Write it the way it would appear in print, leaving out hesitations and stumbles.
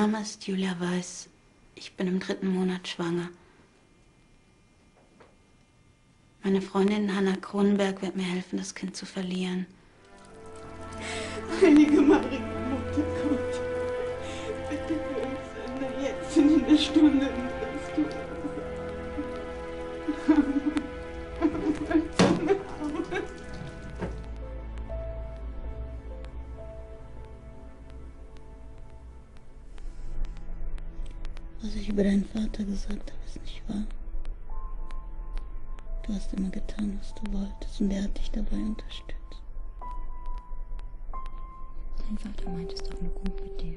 Name ist Julia Weiß. Ich bin im 3. Monat schwanger. Meine Freundin Hanna Kronenberg wird mir helfen, das Kind zu verlieren. Heilige Maria, Mutter Gottes, bitte für uns Sünder jetzt und in der Stunde unseres Todes. Was ich über deinen Vater gesagt habe, ist nicht wahr. Du hast immer getan, was du wolltest, und er hat dich dabei unterstützt. Dein Vater meint es doch nur gut mit dir.